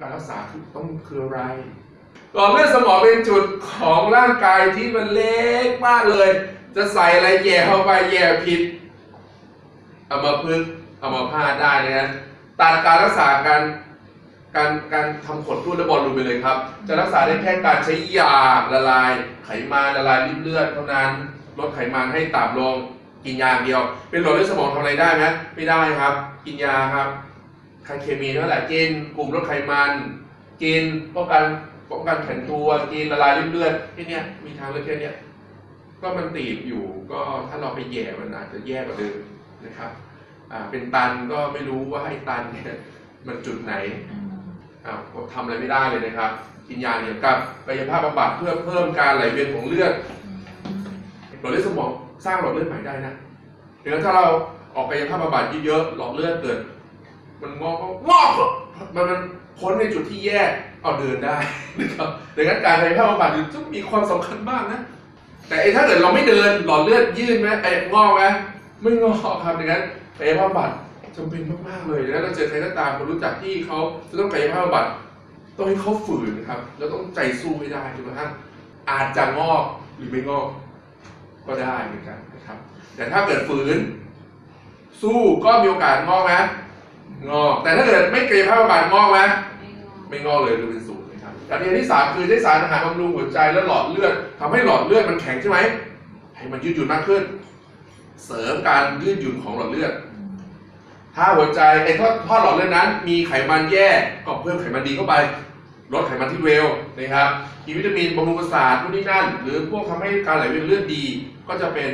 การรักษาที่ต้องคืออะไรหลอดเลือดสมองเป็นจุดของร่างกายที่มันเล็กมากเลยจะใส่อะไรแย่เข้าไปแย่ผิดเอามาพึ่งเอามาพาดได้นะตัดการรักษาการทำขดรูดและบอลลูนไปเลยครับจะรักษาได้แค่การใช้ยาละลายไขมันละลายริมเลือดเท่านั้นลดไขมันให้ต่ำลงกินยาเดียวเป็นหลอดเลือดสมองทำอะไรได้ไหมไม่ได้ครับกินยาครับคายเคมีนั่นแหละกินกลุ่มลดไขมันกินป้องกันแข็งตัวกินละลายริมเลือดที่เนี้ยมีทางเลือกแค่เนี้ยก็มันตีบอยู่ก็ถ้าเราไปแย่มันอาจจะแย่กว่าเดิมนะครับเป็นตันก็ไม่รู้ว่าไอ้ตันเนี่ยมันจุดไหนทำอะไรไม่ได้เลยนะครับกินยาเนี่ยกับกายภาพบำบัดเพื่อเพิ่มการไหลเวียนของเลือดหลอดเลือดสมองสร้างหลอดเลือดใหม่ได้นะเดี๋ยวถ้าเราออกกายภาพบำบัดเยอะๆหลอดเลือดเกิดมันงอกมันพ้นในจุดที่แย่เอาเดินได้นะครับดังนั้นการกายภาพบำบัดจึงมีความสำคัญมากนะแต่ถ้าเกิดเราไม่เดินหลอดเลือดยืดไหมไอ้งอกไหมไม่งอกครับดังนั้นกายภาพบำบัดจำเป็นมากๆเลยแล้วเราเจอใครก็ตามคนรู้จักที่เขาจะต้องกายภาพบำบัดต้องให้เขาฝืนนะครับแล้วต้องใจสู้ให้ได้จนกระทั่งอาจจะงอกหรือไม่งอกก็ได้เหมือนกันนะครับแต่ถ้าเกิดฝืนสู้ก็มีโอกาสงอกไหมงอกแต่ถ้าเกิดไม่กายภาพบำบัดงอกไหมไม่งอกเลยดูเป็นศูนย์นะครับการที่ที่สามคือใช้สารอาหารบำรุงหัวใจและหลอดเลือดทำให้หลอดเลือดมันแข็งใช่ไหมให้มันยืดหยุ่นมากขึ้นเสริมการยืดหยุ่นของหลอดเลือดถ้าหัวใจไอ้ท่อหลอดเลือดนั้นมีไขมันแย่ก็เพิ่มไขมันดีเข้าไปลดไขมันที่เร็วนะครับมีวิตามินบำรุงประสาทนู่นนี่นั่นหรือพวกทำให้การไหลเวียนเลือดดีก็จะเป็น